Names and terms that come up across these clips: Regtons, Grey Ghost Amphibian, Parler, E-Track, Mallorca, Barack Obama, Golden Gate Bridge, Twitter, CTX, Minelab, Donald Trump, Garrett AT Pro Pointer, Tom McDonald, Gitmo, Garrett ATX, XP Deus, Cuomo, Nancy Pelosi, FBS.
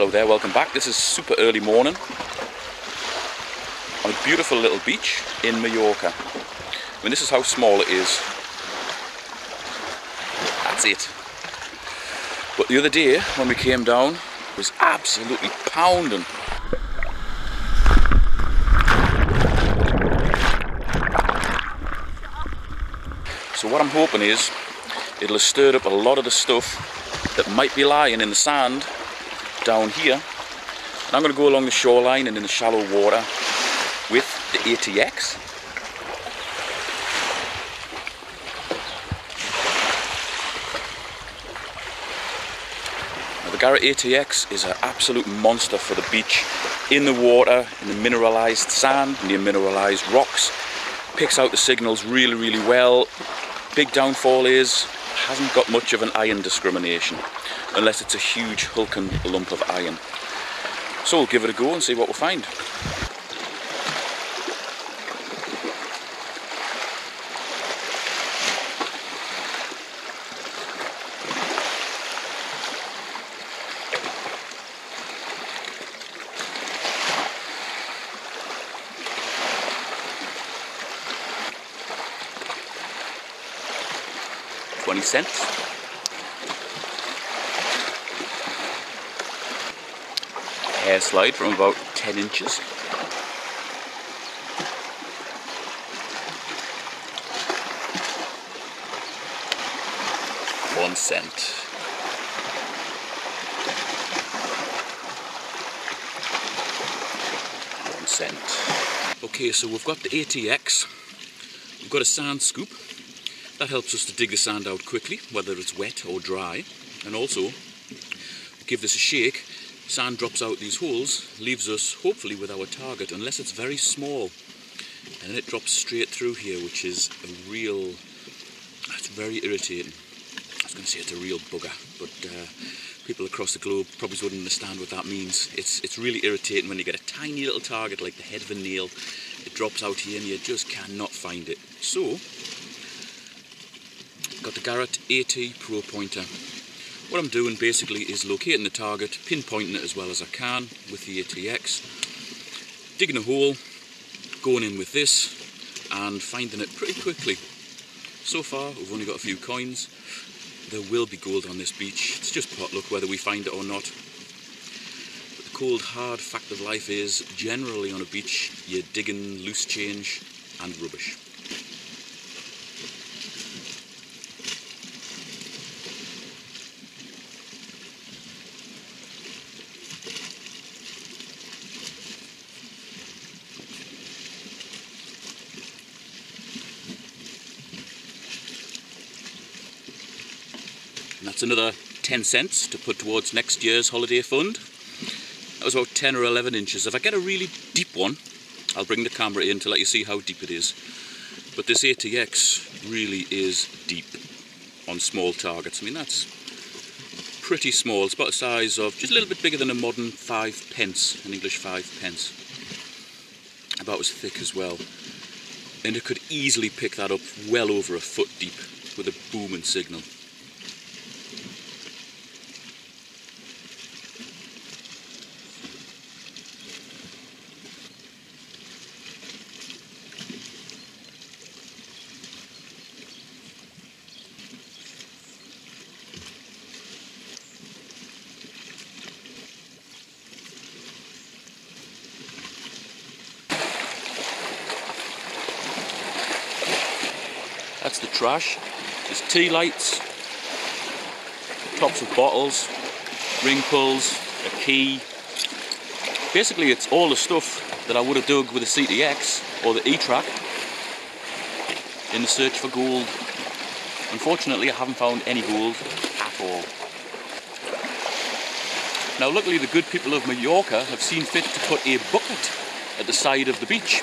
Hello there, welcome back. This is super early morning on a beautiful little beach in Mallorca. I mean, this is how small it is. That's it. But the other day when we came down, it was absolutely pounding. So what I'm hoping is it'll have stirred up a lot of the stuff that might be lying in the sand down here. And I'm going to go along the shoreline and in the shallow water with the ATX. Now, the Garrett ATX is an absolute monster for the beach. In the water, in the mineralized sand, near mineralized rocks. Picks out the signals really, really well. Big downfall is, hasn't got much of an iron discrimination, unless it's a huge hulking lump of iron. So we'll give it a go and see what we'll find. $0.20. Hair slide from about 10 inches. $0.01. $0.01. Okay, so we've got the ATX. We've got a sand scoop. That helps us to dig the sand out quickly, whether it's wet or dry. And also, give this a shake, sand drops out these holes, leaves us hopefully with our target, unless it's very small. And then it drops straight through here, which is a real, it's very irritating. I was going to say it's a real bugger, but people across the globe probably wouldn't understand what that means. It's really irritating when you get a tiny little target like the head of a nail. It drops out here and you just cannot find it. So, got the Garrett AT Pro Pointer. What I'm doing basically is locating the target, pinpointing it as well as I can with the ATX, digging a hole, going in with this and finding it pretty quickly. So far we've only got a few coins. There will be gold on this beach, it's just potluck whether we find it or not. But the cold hard fact of life is generally on a beach you're digging loose change and rubbish. That's another $0.10 to put towards next year's holiday fund. That was about 10 or 11 inches. If I get a really deep one, I'll bring the camera in to let you see how deep it is. But this ATX really is deep on small targets. I mean, that's pretty small. It's about the size of, just a little bit bigger than a modern 5 pence, an English 5 pence. About as thick as well. And it could easily pick that up well over a foot deep with a booming signal. That's the trash. There's tea lights, tops of bottles, ring pulls, a key. Basically it's all the stuff that I would have dug with the CTX or the E-Track in the search for gold. Unfortunately I haven't found any gold at all. Now luckily the good people of Mallorca have seen fit to put a bucket at the side of the beach.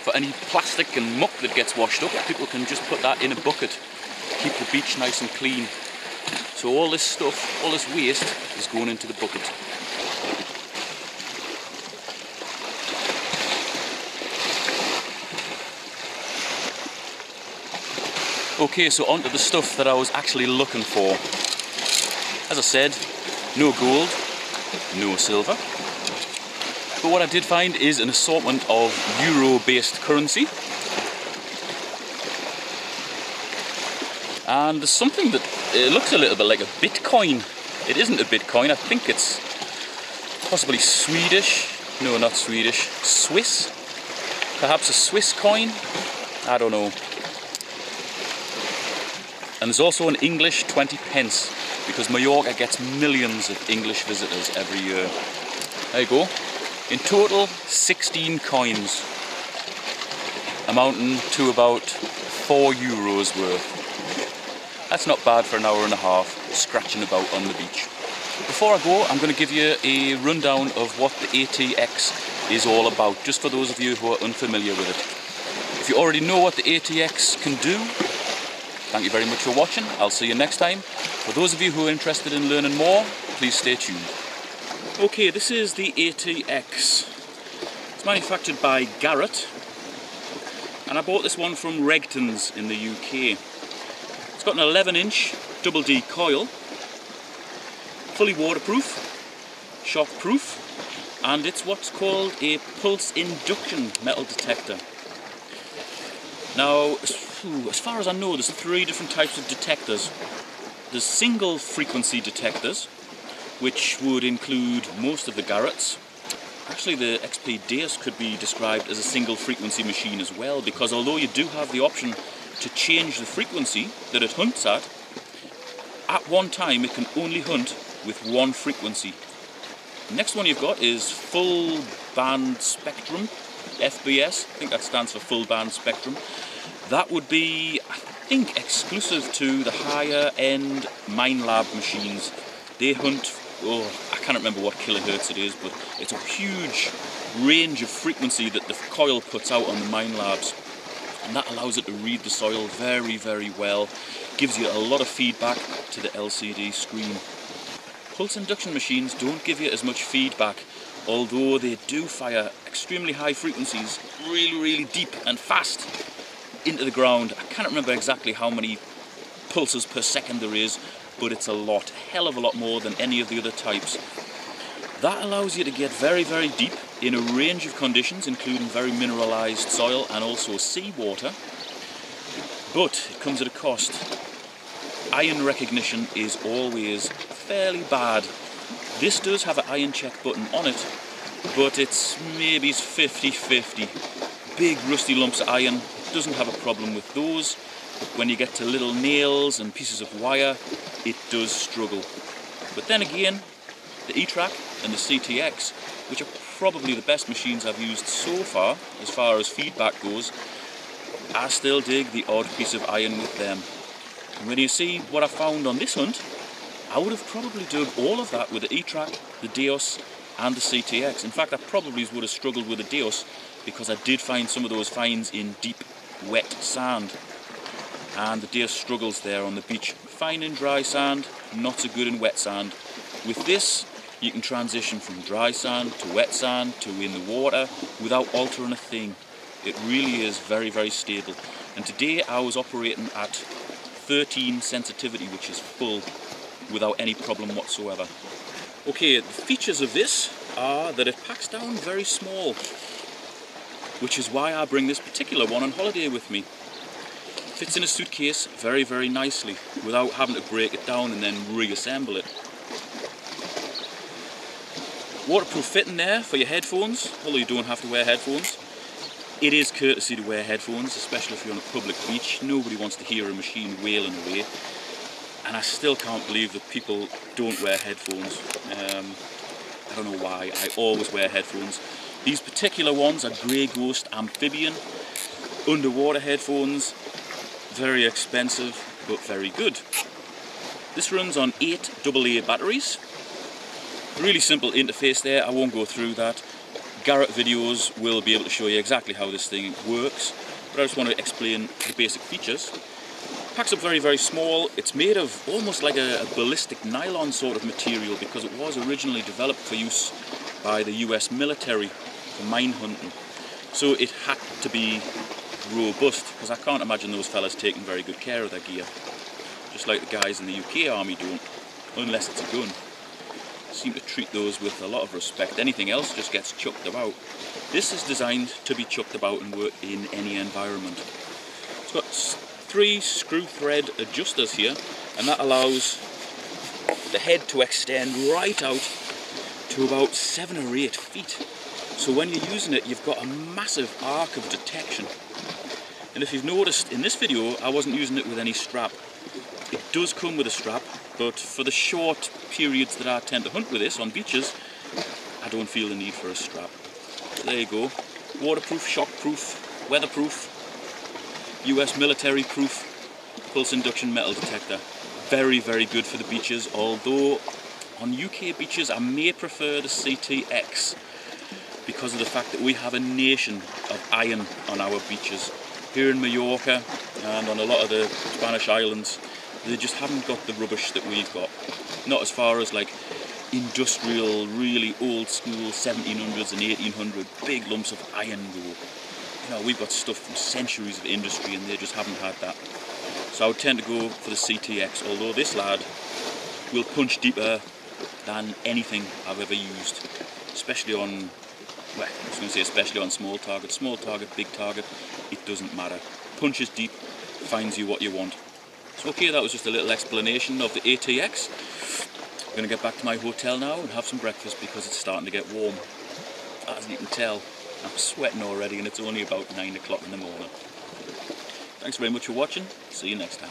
For any plastic and muck that gets washed up, people can just put that in a bucket to keep the beach nice and clean. So all this stuff, all this waste is going into the bucket. Okay, so onto the stuff that I was actually looking for. As I said, no gold, no silver. But what I did find is an assortment of euro-based currency. And there's something that it looks a little bit like a Bitcoin. It isn't a Bitcoin, I think it's possibly Swedish. No, not Swedish. Swiss? Perhaps a Swiss coin? I don't know. And there's also an English 20 pence, because Mallorca gets millions of English visitors every year. There you go. In total, 16 coins, amounting to about €4 worth. That's not bad for an hour and a half, scratching about on the beach. Before I go, I'm going to give you a rundown of what the ATX is all about, just for those of you who are unfamiliar with it. If you already know what the ATX can do, thank you very much for watching. I'll see you next time. For those of you who are interested in learning more, please stay tuned. Okay, this is the ATX. It's manufactured by Garrett, and I bought this one from Regtons in the UK. It's got an 11-inch double D coil, fully waterproof, shockproof, and it's what's called a pulse induction metal detector. Now, as far as I know, there's three different types of detectors. There's single frequency detectors, which would include most of the Garretts. Actually, the XP Deus could be described as a single frequency machine as well, because although you do have the option to change the frequency that it hunts at one time it can only hunt with one frequency. The next one you've got is full band spectrum, FBS, I think that stands for full band spectrum. That would be, I think, exclusive to the higher end Minelab machines. They hunt, I can't remember what kilohertz it is, but it's a huge range of frequency that the coil puts out on the mine labs, and that allows it to read the soil very, very well. Gives you a lot of feedback to the LCD screen. Pulse induction machines don't give you as much feedback, although they do fire extremely high frequencies, really, really deep and fast into the ground. I can't remember exactly how many pulses per second there is, but it's a lot, a hell of a lot more than any of the other types. That allows you to get very, very deep in a range of conditions, including very mineralized soil and also seawater, but it comes at a cost. Ion recognition is always fairly bad. This does have an ion check button on it, but it's maybe 50-50. Big rusty lumps of iron, doesn't have a problem with those. When you get to little nails and pieces of wire, it does struggle. But then again, the E-Track and the CTX, which are probably the best machines I've used so far as feedback goes, I still dig the odd piece of iron with them. And when you see what I found on this hunt, I would have probably dug all of that with the E-Track, the Deus and the CTX. In fact, I probably would have struggled with the Deus, because I did find some of those finds in deep, wet sand. And the Deus struggles there on the beach. Fine in dry sand, not so good in wet sand. With this, you can transition from dry sand to wet sand to in the water without altering a thing. It really is very, very stable. And today I was operating at 13 sensitivity, which is full, without any problem whatsoever. Okay, the features of this are that it packs down very small, which is why I bring this particular one on holiday with me. Fits in a suitcase very, very nicely without having to break it down and then reassemble it. Waterproof fitting there for your headphones, although you don't have to wear headphones. It is courtesy to wear headphones, especially if you're on a public beach. Nobody wants to hear a machine wailing away. And I still can't believe that people don't wear headphones. I don't know why, I always wear headphones. These particular ones are Grey Ghost Amphibian, underwater headphones. Very expensive, but very good. This runs on 8 AA batteries. Really simple interface there, I won't go through that. Garrett videos will be able to show you exactly how this thing works, but I just want to explain the basic features. Packs up very, very small. It's made of almost like a ballistic nylon sort of material, because it was originally developed for use by the US military for mine hunting. So it had to be robust, because I can't imagine those fellas taking very good care of their gear, just like the guys in the UK army don't, unless it's a gun. seem to treat those with a lot of respect. Anything else just gets chucked about. This is designed to be chucked about and work in any environment. It's got three screw thread adjusters here, and that allows the head to extend right out to about 7 or 8 feet. So when you're using it, you've got a massive arc of detection. And if you've noticed in this video, I wasn't using it with any strap. It does come with a strap, but for the short periods that I tend to hunt with this on beaches, I don't feel the need for a strap. But there you go. Waterproof, shockproof, weatherproof, US military proof, pulse induction metal detector. Very, very good for the beaches, although on UK beaches I may prefer the CTX because of the fact that we have a nation of iron on our beaches. Here in Mallorca and on a lot of the Spanish islands, they just haven't got the rubbish that we've got. Not as far as like industrial, really old school 1700s and 1800 big lumps of iron go. You know, we've got stuff from centuries of industry and they just haven't had that. So I would tend to go for the CTX, although this lad will punch deeper than anything I've ever used, especially on, well, I was going to say especially on small target, big target, it doesn't matter. Punches deep, finds you what you want. So okay, that was just a little explanation of the ATX. I'm going to get back to my hotel now and have some breakfast because it's starting to get warm. As you can tell, I'm sweating already and it's only about 9 o'clock in the morning. Thanks very much for watching, see you next time.